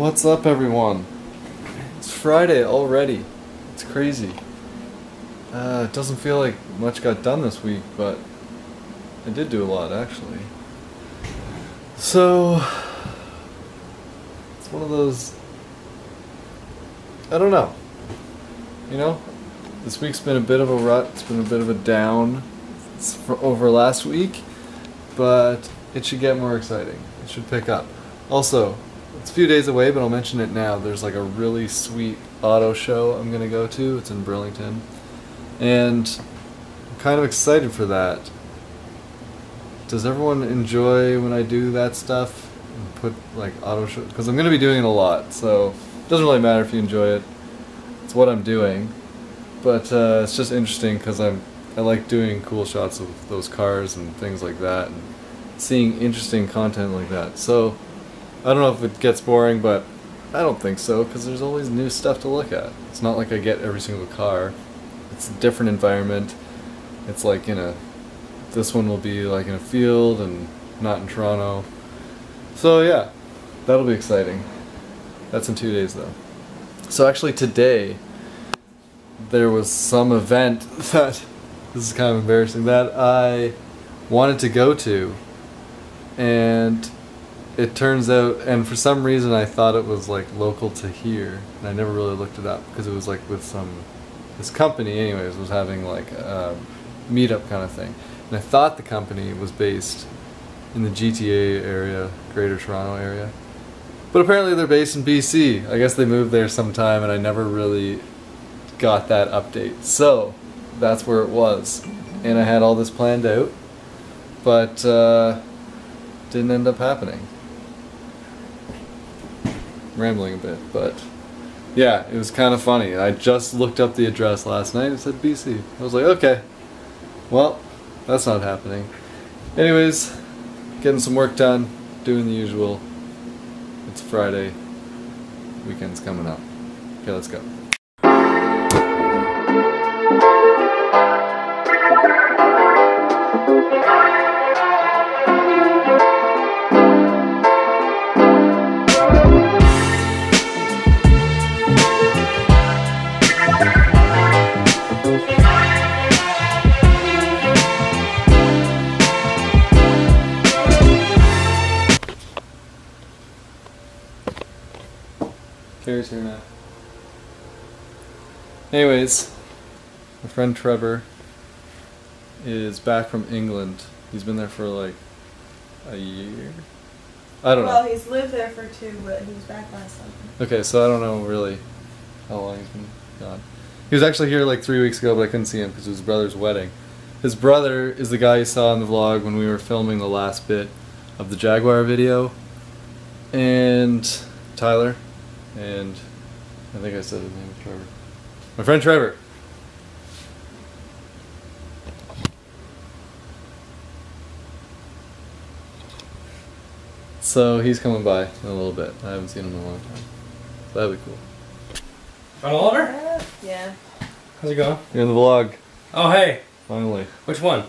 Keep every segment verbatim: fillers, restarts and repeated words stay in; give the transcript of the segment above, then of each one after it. What's up, everyone? It's Friday already. It's crazy. Uh, it doesn't feel like much got done this week, but I did do a lot, actually. So, it's one of those, I don't know, you know? This week's been a bit of a rut, it's been a bit of a down for over last week, but it should get more exciting. It should pick up. Also, it's a few days away, but I'll mention it now. There's like a really sweet auto show I'm gonna go to. It's in Burlington. And I'm kind of excited for that. Does everyone enjoy when I do that stuff and put like auto show? Because I'm gonna be doing it a lot, so it doesn't really matter if you enjoy it. It's what I'm doing. But uh, it's just interesting because I'm I like doing cool shots of those cars and things like that, and seeing interesting content like that. So I don't know if it gets boring, but I don't think so, because there's always new stuff to look at. It's not like I get every single car. It's a different environment. It's like in a, this one will be like in a field and not in Toronto. So yeah, that'll be exciting. That's in two days though. So actually today, there was some event that, this is kind of embarrassing, that I wanted to go to, and it turns out, and for some reason I thought it was like local to here, and I never really looked it up because it was like with some, this company anyways was having like a meetup kind of thing, and I thought the company was based in the G T A area, Greater Toronto area, but apparently they're based in B C. I guess they moved there sometime and I never really got that update, so that's where it was, and I had all this planned out, but uh, didn't end up happening. Rambling a bit, but yeah, it was kind of funny. I just looked up the address last night. It said B C. I was like, okay, well, that's not happening. Anyways, getting some work done, doing the usual. It's Friday. Weekend's coming up. Okay, let's go. Gary's here now. Anyways, my friend Trevor is back from England. He's been there for like a year. I don't well, know. Well, he's lived there for two, but he was back last summer. Okay, so I don't know really how long he's been gone. He was actually here like three weeks ago, but I couldn't see him because it was his brother's wedding. His brother is the guy you saw in the vlog when we were filming the last bit of the Jaguar video. And Tyler. And I think I said his name was Trevor. My friend Trevor. So he's coming by in a little bit. I haven't seen him in a long time. So that'd be cool. John Oliver? Yeah. How's it going? You're in the vlog. Oh, hey. Finally. Which one?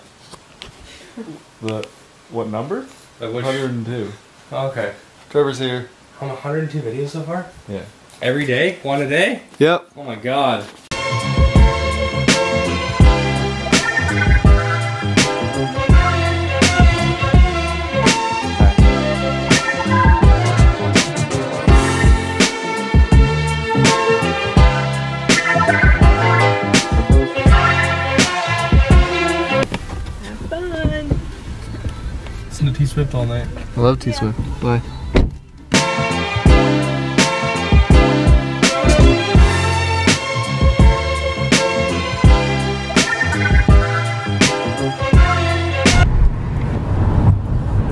The, what number? Like which? one hundred and two. Oh, okay. Trevor's here. On one hundred and two videos so far? Yeah. Every day? One a day? Yep. Oh my god. Have fun. Listen to T Swift all night. I love T Swift. Yeah. Bye.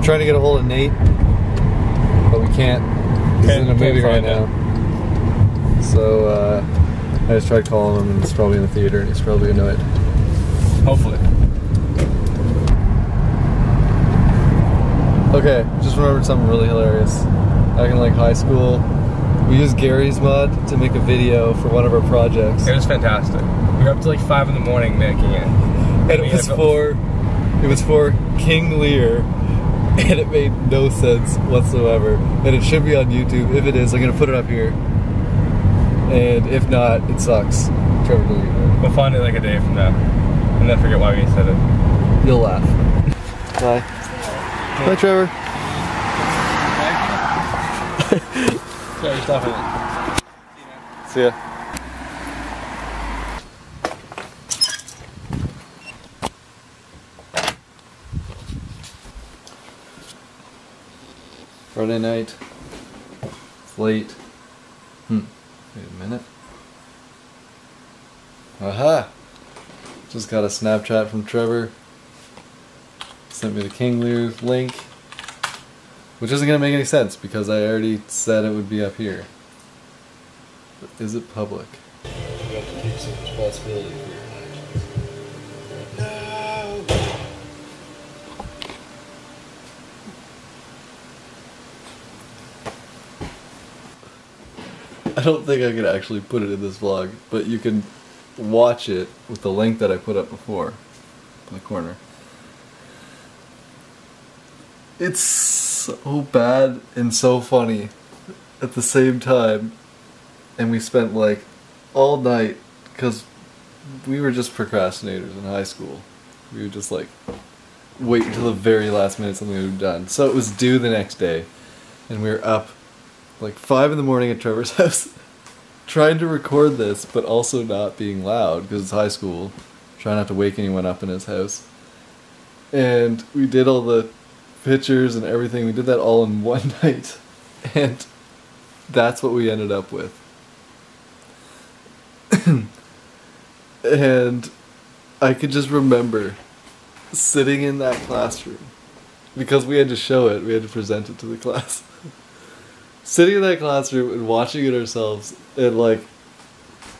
Trying to get a hold of Nate, but we can't. He's in a movie right now. So uh, I just tried calling him, and he's probably in the theater, and he's probably annoyed. Hopefully. Okay, just remembered something really hilarious. Back in like high school, we used Gary's Mod to make a video for one of our projects. It was fantastic. We were up to like five in the morning making it, and, and it was for, it was for King Lear. and it made no sense whatsoever. And it should be on YouTube. If it is, I'm gonna put it up here. And if not, it sucks. Trevor, believe me. We'll find it like a day from now, and then forget why we said it. You'll laugh. Bye. Bye, Trevor. Sorry, stop it. See ya. Friday night. It's late. Hmm. Wait a minute. Aha! Just got a Snapchat from Trevor. Sent me the King Lear link. Which isn't going to make any sense because I already said it would be up here. But is it public? You have to take some responsibility for your actions. No! I don't think I could actually put it in this vlog, but you can watch it with the link that I put up before in the corner. It's so bad and so funny at the same time, and we spent like all night because we were just procrastinators in high school. We would just like wait until the very last minute something would be done. So it was due the next day, and we were up like five in the morning at Trevor's house trying to record this, but also not being loud because it's high school, trying not to wake anyone up in his house. And we did all the pictures and everything. We did that all in one night, and that's what we ended up with. And I could just remember sitting in that classroom, because we had to show it, we had to present it to the class. Sitting in that classroom and watching it ourselves, and like,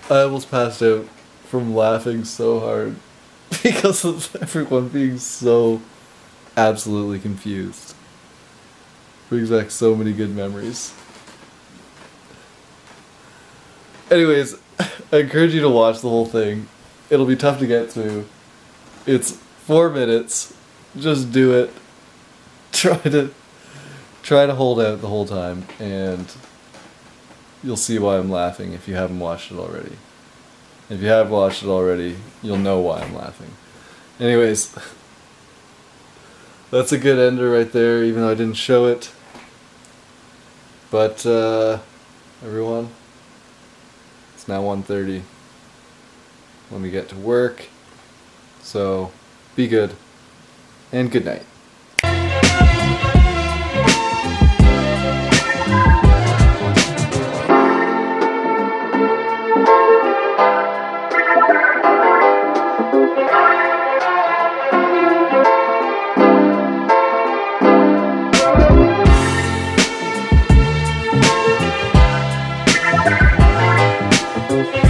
I almost passed out from laughing so hard because of everyone being so absolutely confused. Brings back so many good memories. Anyways, I encourage you to watch the whole thing. It'll be tough to get through. It's four minutes. Just do it. Try to try to hold out the whole time, and you'll see why I'm laughing if you haven't watched it already. If you have watched it already, you'll know why I'm laughing. Anyways, that's a good ender right there, even though I didn't show it. But, uh, everyone, it's now one thirty. Let me get to work. So, be good, and good night. Okay.